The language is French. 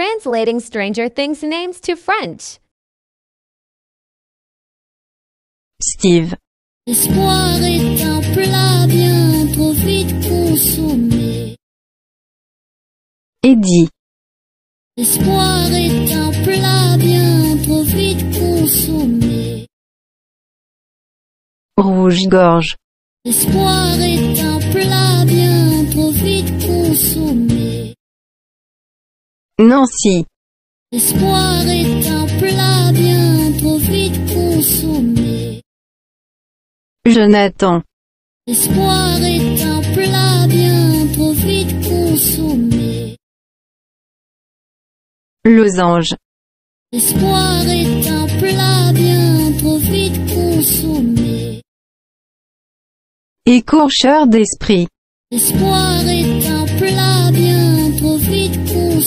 translating Stranger Things names to French. Steve. L'espoir est un plat bien trop vite consommé. Eddie. L'espoir est un plat bien trop vite consommé. Rouge-gorge. L'espoir est un plat bien trop vite consommé. Nancy. L'espoir est un plat bien trop vite consommé. Jonathan. L'espoir est un plat bien trop vite consommé. Losange. L'espoir est un plat bien trop vite consommé. Écorcheur d'esprit. L'espoir est un plat bien trop vite